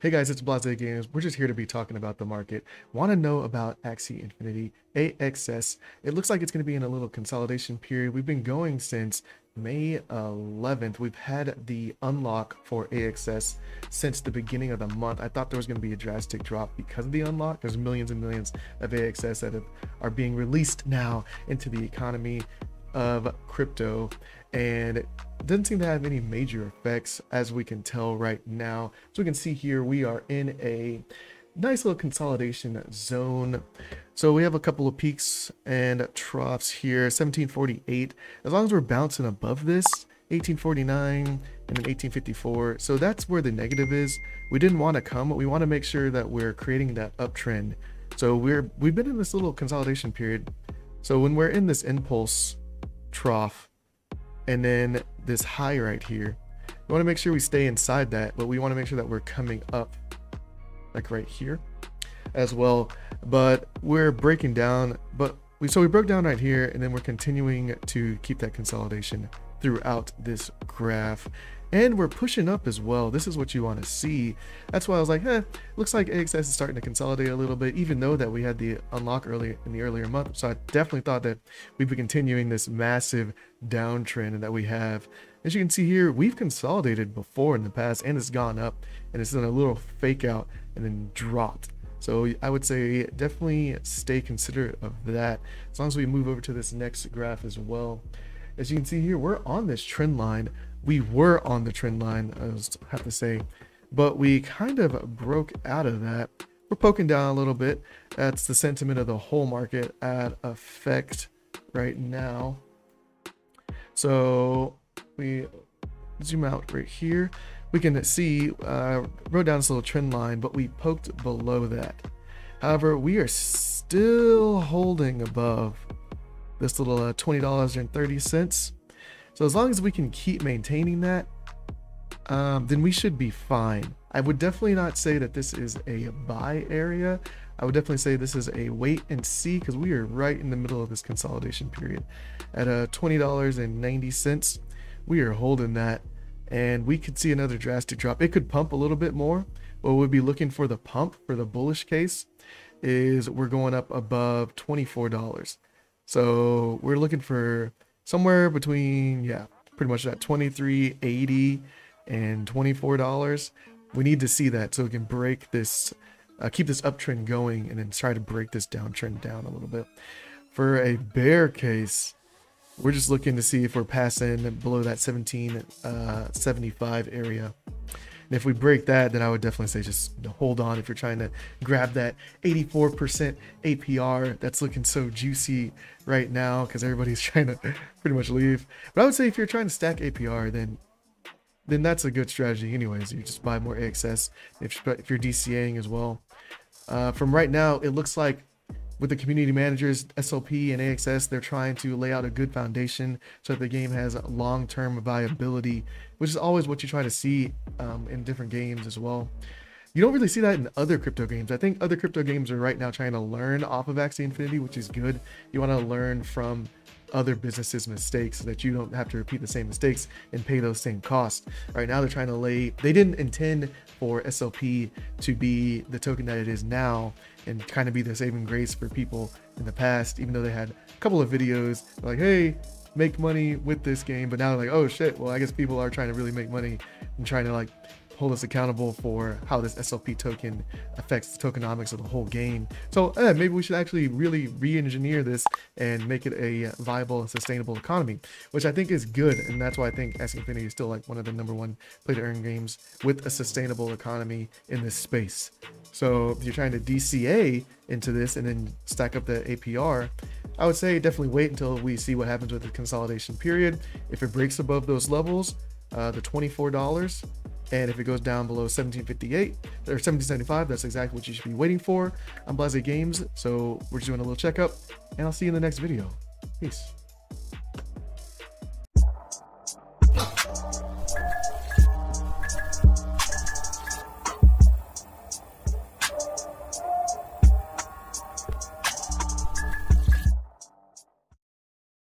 Hey guys, it's Blahzaye Games. We're just here to be talking about the market. Want to know about Axie Infinity, AXS. It looks like it's going to be in a little consolidation period. We've been going since May 11th. We've had the unlock for AXS since the beginning of the month. I thought there was going to be a drastic drop because of the unlock. There's millions and millions of AXS that are being released now into the economy of crypto, and it doesn't seem to have any major effects as we can tell right now. So we can see here we are in a nice little consolidation zone. So we have a couple of peaks and troughs here. 1748, as long as we're bouncing above this, 1849 and then 1854. So that's where the negative is. We didn't want to come. We want to make sure that we're creating that uptrend. So we've been in this little consolidation period. So when we're in this impulse trough and then this high right here, we want to make sure we stay inside that, but we want to make sure that we're coming up like right here as well. But we're breaking down, so we broke down right here, and then we're continuing to keep that consolidation throughout this graph, and we're pushing up as well. This is what you want to see. That's why I was like, looks like AXS is starting to consolidate a little bit, even though that we had the unlock earlier in the earlier month. So I definitely thought that we'd be continuing this massive downtrend that we have. As you can see here, we've consolidated before in the past, and it's gone up, and it's done a little fake out and then dropped. So I would say definitely stay considerate of that, as long as we move over to this next graph as well. As you can see here, we're on this trend line. We were on the trend line, I have to say, but we kind of broke out of that. We're poking down a little bit. That's the sentiment of the whole market at effect right now. So we zoom out right here. We can see, wrote down this little trend line, but we poked below that. However, we are still holding above this little $20.30. So as long as we can keep maintaining that, then we should be fine. I would definitely not say that this is a buy area. I would definitely say this is a wait and see, because we are right in the middle of this consolidation period. At $20.90, we are holding that, and we could see another drastic drop. It could pump a little bit more. What we'd be looking for, the pump for the bullish case, is we're going up above $24. So we're looking for somewhere between, pretty much that $23.80 and $24. We need to see that so we can break this, keep this uptrend going, and then try to break this downtrend down a little bit. For a bear case, we're just looking to see if we're passing below that 17.75 area. And if we break that, then I would definitely say just hold on if you're trying to grab that 84% APR that's looking so juicy right now, because everybody's trying to pretty much leave. But I would say if you're trying to stack APR, then that's a good strategy anyways. You just buy more AXS if you're DCAing as well. From right now, it looks like with the community managers, SLP and AXS, they're trying to lay out a good foundation so that the game has long-term viability, which is always what you try to see in different games as well. You don't really see that in other crypto games. I think other crypto games are right now trying to learn off of Axie Infinity, which is good. You want to learn from other businesses' mistakes so that you don't have to repeat the same mistakes and pay those same costs. Right now, they're trying to they didn't intend for SLP to be the token that it is now and kind of be the saving grace for people in the past, even though they had a couple of videos like, hey, make money with this game. But now they're like, oh shit, well, I guess people are trying to really make money and trying to like hold us accountable for how this SLP token affects the tokenomics of the whole game. So maybe we should actually really re-engineer this and make it a viable and sustainable economy, which I think is good. And that's why I think Axie Infinity is still like one of the #1 play-to-earn games with a sustainable economy in this space. So if you're trying to DCA into this and then stack up the APR, I would say definitely wait until we see what happens with the consolidation period. If it breaks above those levels, the $24, and if it goes down below 1758 or 1775, that's exactly what you should be waiting for. I'm Blahzaye Games, so we're just doing a little checkup, and I'll see you in the next video. Peace.